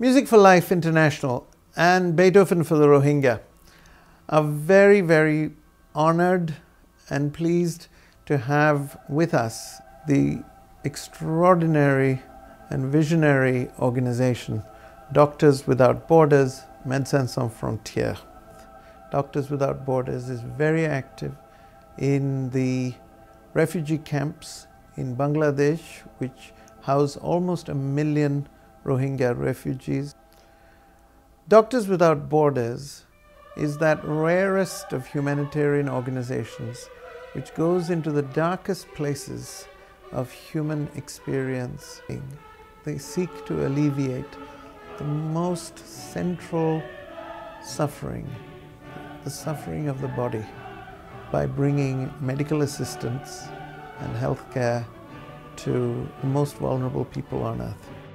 Music for Life International and Beethoven for the Rohingya are very, very honored and pleased to have with us the extraordinary and visionary organization Doctors Without Borders, Médecins Sans Frontières. Doctors Without Borders is very active in the refugee camps in Bangladesh, which house almost 1 million Rohingya refugees. Doctors Without Borders is that rarest of humanitarian organizations which goes into the darkest places of human experience. They seek to alleviate the most central suffering, the suffering of the body, by bringing medical assistance and healthcare to the most vulnerable people on earth.